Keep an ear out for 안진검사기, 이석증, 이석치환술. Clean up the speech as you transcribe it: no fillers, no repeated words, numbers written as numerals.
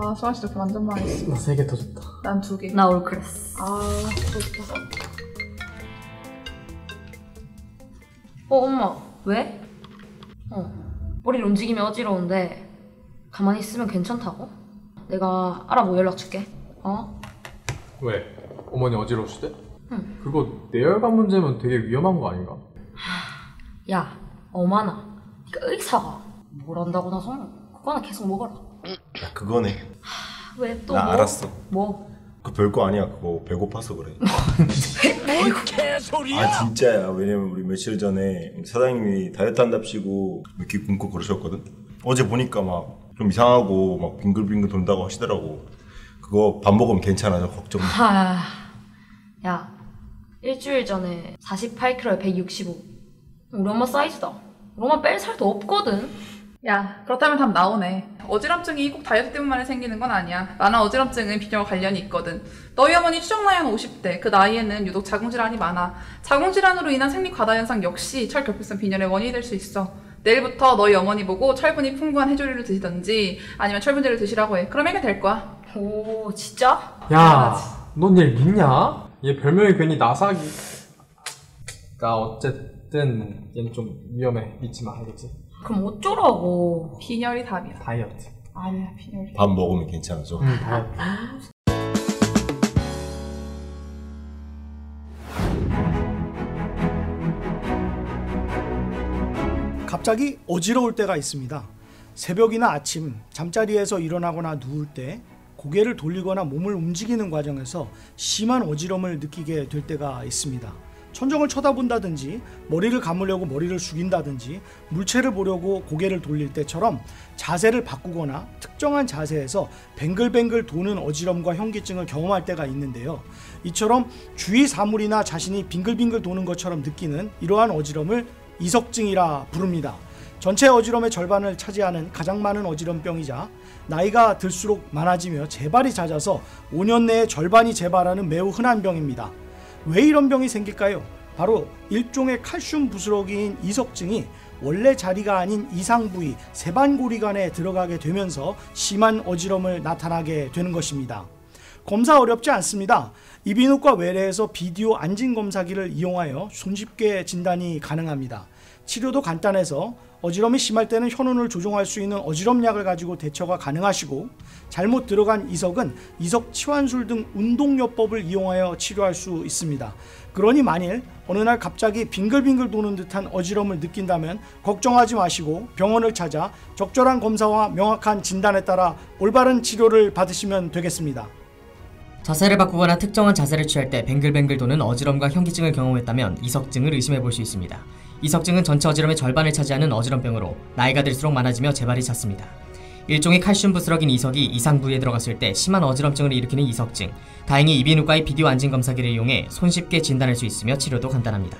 아, 소아씨 이렇게 완전 망했어. 나 3개 더 줬다. 난 2개. 나 올클래스. 아, 좋다. 엄마. 왜? 머리를 움직이면 어지러운데 가만히 있으면 괜찮다고? 내가 알아보고 연락 줄게. 왜? 어머니 어지러우시대? 응. 그거 뇌혈관 문제면 되게 위험한 거 아닌가? 야, 엄마나. 그러니까 의사가 뭘 한다고 나서 그거나 계속 먹어라. 야, 그거네. 왜 또? 나 뭐? 알았어. 뭐? 그 별거 아니야. 그거 배고파서 그래. 뭘 개소리야? 아 진짜야. 왜냐면 우리 며칠 전에 사장님이 다이어트 한답시고 이렇게 굶고 그러셨거든. 어제 보니까 막 좀 이상하고 막 빙글빙글 돈다고 하시더라고. 그거 밥 먹으면 괜찮아요. 걱정 마. 야, 일주일 전에 48kg에 165. 우리 엄마 사이즈다. 우리 엄마 뺄 살도 없거든. 야, 그렇다면 답 나오네. 어지럼증이 꼭 다이어트 때문만 생기는 건 아니야. 많은 어지럼증은 비뇨와 관련이 있거든. 너희 어머니 추정 나이는 50대. 그 나이에는 유독 자궁질환이 많아. 자궁질환으로 인한 생리 과다 현상 역시 철결핍성 빈혈의 원인이 될 수 있어. 내일부터 너희 어머니 보고 철분이 풍부한 해조류를 드시던지 아니면 철분제를 드시라고 해. 그럼 해결될 거야. 오, 진짜? 야, 넌 얘 믿냐? 얘 별명이 괜히 나사기. 나 어쨌든 얘는 좀 위험해. 믿지 마, 알겠지? 그럼 어쩌라고. 빈혈이 답이야. 다이어트. 아니야, 빈혈이. 밥 먹으면 괜찮아져. 응, 다이어트. 갑자기 어지러울 때가 있습니다. 새벽이나 아침, 잠자리에서 일어나거나 누울 때 고개를 돌리거나 몸을 움직이는 과정에서 심한 어지럼을 느끼게 될 때가 있습니다. 천정을 쳐다본다든지 머리를 감으려고 머리를 숙인다든지 물체를 보려고 고개를 돌릴 때처럼 자세를 바꾸거나 특정한 자세에서 뱅글뱅글 도는 어지럼과 현기증을 경험할 때가 있는데요. 이처럼 주위 사물이나 자신이 빙글빙글 도는 것처럼 느끼는 이러한 어지럼을 이석증이라 부릅니다. 전체 어지럼의 절반을 차지하는 가장 많은 어지럼병이자 나이가 들수록 많아지며 재발이 잦아서 5년 내에 절반이 재발하는 매우 흔한 병입니다. 왜 이런 병이 생길까요? 바로 일종의 칼슘 부스러기인 이석증이 원래 자리가 아닌 이상 부위 세반고리관에 들어가게 되면서 심한 어지럼을 나타나게 되는 것입니다. 검사 어렵지 않습니다. 이비인후과 외래에서 비디오 안진검사기를 이용하여 손쉽게 진단이 가능합니다. 치료도 간단해서 어지럼이 심할 때는 혈흔을 조종할 수 있는 어지럼약을 가지고 대처가 가능하시고, 잘못 들어간 이석은 이석치환술 등 운동요법을 이용하여 치료할 수 있습니다. 그러니 만일 어느 날 갑자기 빙글빙글 도는 듯한 어지럼을 느낀다면 걱정하지 마시고 병원을 찾아 적절한 검사와 명확한 진단에 따라 올바른 치료를 받으시면 되겠습니다. 자세를 바꾸거나 특정한 자세를 취할 때 뱅글뱅글 도는 어지럼과 현기증을 경험했다면 이석증을 의심해 볼 수 있습니다. 이석증은 전체 어지럼의 절반을 차지하는 어지럼병으로 나이가 들수록 많아지며 재발이 잦습니다. 일종의 칼슘 부스러기인 이석이 이상 부위에 들어갔을 때 심한 어지럼증을 일으키는 이석증. 다행히 이비인후과의 비디오 안진검사기를 이용해 손쉽게 진단할 수 있으며 치료도 간단합니다.